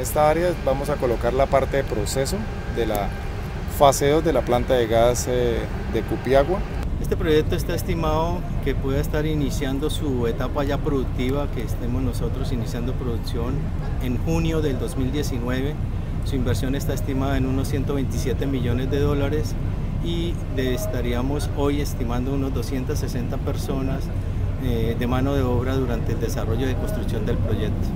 esta área vamos a colocar la parte de proceso de la fase 2 de la planta de gas de Cupiagua. Este proyecto está estimado que pueda estar iniciando su etapa ya productiva, que estemos nosotros iniciando producción en junio del 2019. Su inversión está estimada en unos 127 millones de dólares y estaríamos hoy estimando unos 260 personas de mano de obra durante el desarrollo de construcción del proyecto.